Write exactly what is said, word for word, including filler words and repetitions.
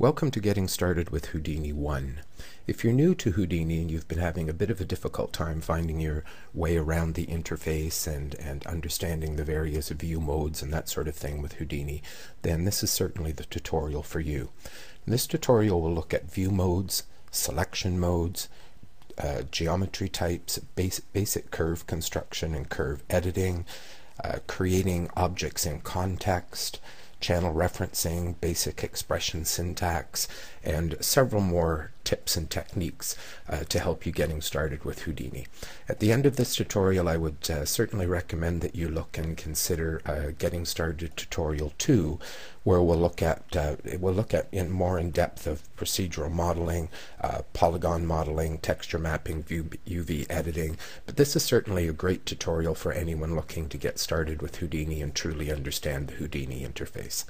Welcome to Getting Started with Houdini one. If you're new to Houdini and you've been having a bit of a difficult time finding your way around the interface and, and understanding the various view modes and that sort of thing with Houdini, then this is certainly the tutorial for you. In this tutorial will look at view modes, selection modes, uh, geometry types, base, basic curve construction and curve editing, uh, creating objects in context, channel referencing, basic expression syntax, and several more tips and techniques uh, to help you getting started with Houdini. At the end of this tutorial, I would uh, certainly recommend that you look and consider uh, Getting Started Tutorial two, where we'll look at uh, we'll look at in more in depth of procedural modeling, uh, polygon modeling, texture mapping, U V editing. But this is certainly a great tutorial for anyone looking to get started with Houdini and truly understand the Houdini interface.